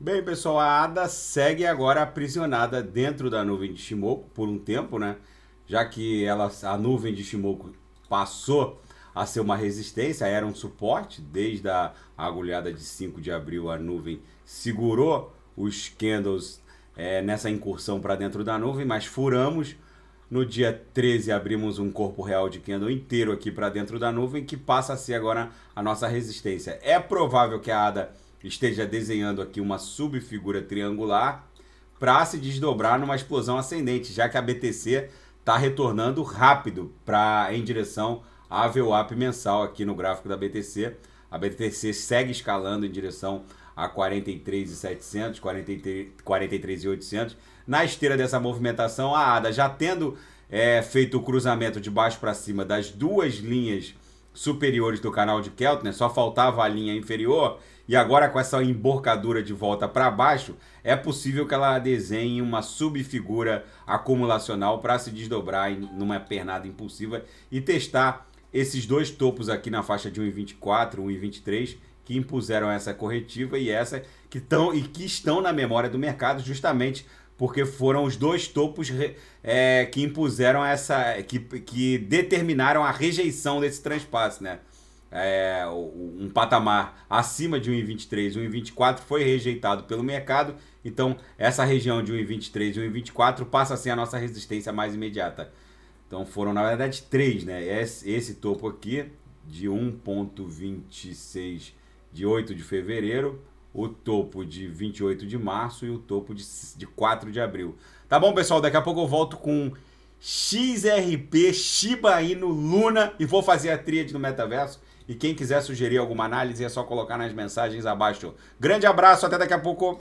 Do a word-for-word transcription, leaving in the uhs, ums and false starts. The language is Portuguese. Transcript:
Bem, pessoal, a ADA segue agora aprisionada dentro da nuvem de Ichimoku por um tempo, né? Já que ela, a nuvem de Ichimoku passou a ser uma resistência, era um suporte. Desde a agulhada de cinco de abril, a nuvem segurou os candles é, nessa incursão para dentro da nuvem, mas furamos. No dia treze abrimos um corpo real de candle inteiro aqui para dentro da nuvem, que passa a ser agora a nossa resistência. É provável que a ADA esteja desenhando aqui uma subfigura triangular para se desdobrar numa explosão ascendente, já que a B T C está retornando rápido pra, em direção à V WAP mensal aqui no gráfico da B T C. A B T C segue escalando em direção a quarenta e três mil e setecentos, quarenta e três mil e oitocentos. Na esteira dessa movimentação, a ADA já tendo é, feito o cruzamento de baixo para cima das duas linhas superiores do canal de Keltner, só faltava a linha inferior, e agora com essa emborcadura de volta para baixo, é possível que ela desenhe uma subfigura acumulacional para se desdobrar em, numa pernada impulsiva e testar esses dois topos aqui na faixa de um vírgula vinte e quatro, um vírgula vinte e três, que impuseram essa corretiva e essa que estão e que estão na memória do mercado, justamente porque foram os dois topos é, que impuseram essa, que, que determinaram a rejeição desse transpasse, né? É, um patamar acima de um vírgula vinte e três, um vírgula vinte e quatro foi rejeitado pelo mercado, então essa região de um vírgula vinte e três, um vírgula vinte e quatro passa a ser a nossa resistência mais imediata. Então foram, na verdade, três, né? Esse, esse topo aqui de um vírgula vinte e seis de oito de fevereiro, o topo de vinte e oito de março e o topo de, de quatro de abril. Tá bom, pessoal? Daqui a pouco eu volto com X R P, Shiba Inu, Luna, e vou fazer a tríade no metaverso. E quem quiser sugerir alguma análise é só colocar nas mensagens abaixo. Grande abraço, até daqui a pouco.